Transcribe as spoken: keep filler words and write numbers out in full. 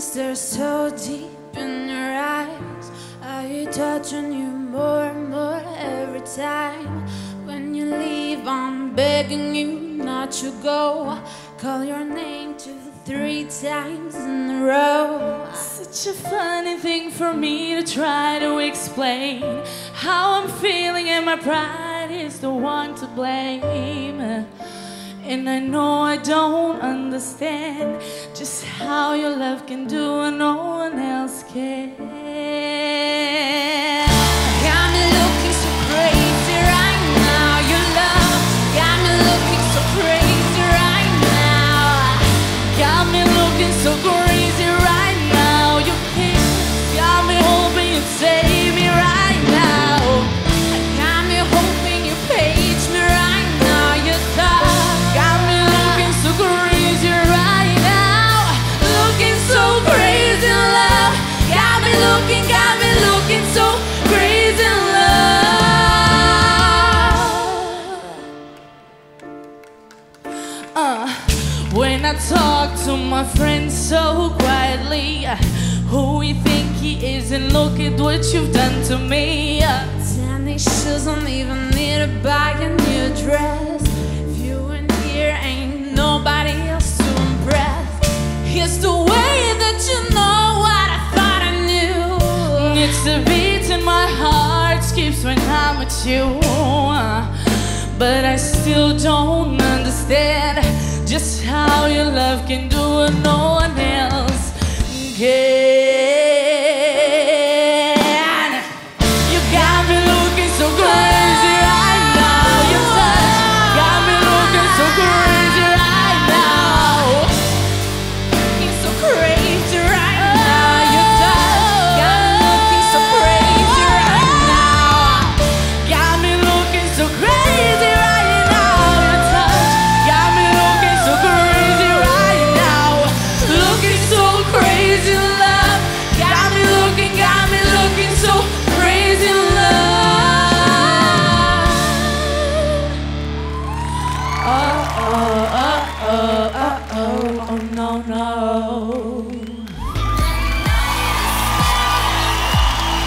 They stare so deep in your eyes. Are you touching you more and more every time? When you leave, I'm begging you not to go. Call your name two, three times in a row. Such a funny thing for me to try to explain how I'm feeling, and my pride is the one to blame. And I know I don't understand just how your love can do what no one else can. Got me looking so crazy right now, your love. Got me looking so crazy right now. Got me looking so crazy right now, your kiss. Got me hoping you'd save me right now. Got me hoping you page me right now, your love. Got me looking so crazy in love. Uh, when I talk to my friends so quietly, uh, who you think he is, and look at what you've done to me. Uh, Tiny shoes, don't even need to buy a new dress. If you in here, ain't nobody else to impress. Here's the way that you know. It's the beat in my heart skips when I'm with you, but I still don't understand just how your love can do what no one else can.